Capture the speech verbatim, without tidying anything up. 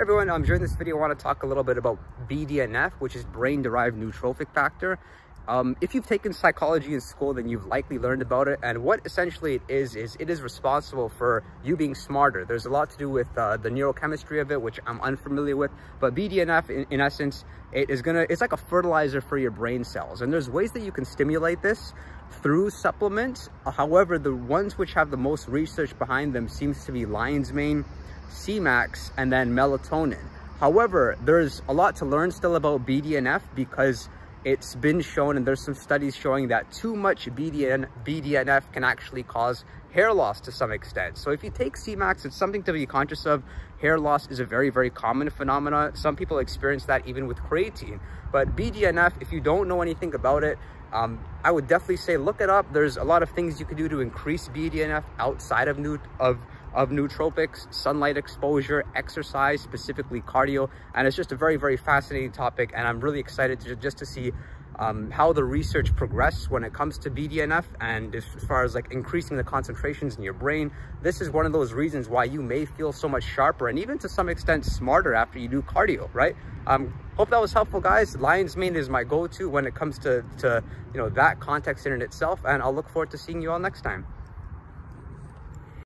everyone, um, during this video, I want to talk a little bit about B D N F, which is brain-derived neurotrophic factor. Um, if you've taken psychology in school, then you've likely learned about it. And what essentially it is, is it is responsible for you being smarter. There's a lot to do with uh, the neurochemistry of it, which I'm unfamiliar with. But B D N F, in, in essence, it is gonna, it's like a fertilizer for your brain cells. And there's ways that you can stimulate this through supplements. However, the ones which have the most research behind them seems to be Lion's Mane, C max, and then melatonin. However, there's a lot to learn still about B D N F because it's been shown, and there's some studies showing that too much B D N F can actually cause hair loss to some extent. So if you take C max, it's something to be conscious of. Hair loss is a very, very common phenomenon. Some people experience that even with creatine. But B D N F, if you don't know anything about it, um, I would definitely say look it up. There's a lot of things you can do to increase B D N F outside of new of of nootropics, sunlight exposure, exercise, specifically cardio. And it's just a very, very fascinating topic. And I'm really excited to just to see um, how the research progresses when it comes to B D N F. And as far as like increasing the concentrations in your brain, this is one of those reasons why you may feel so much sharper and even to some extent smarter after you do cardio, right? Um, hope that was helpful, guys. Lion's Mane is my go-to when it comes to, to, you know, that context in and itself. And I'll look forward to seeing you all next time.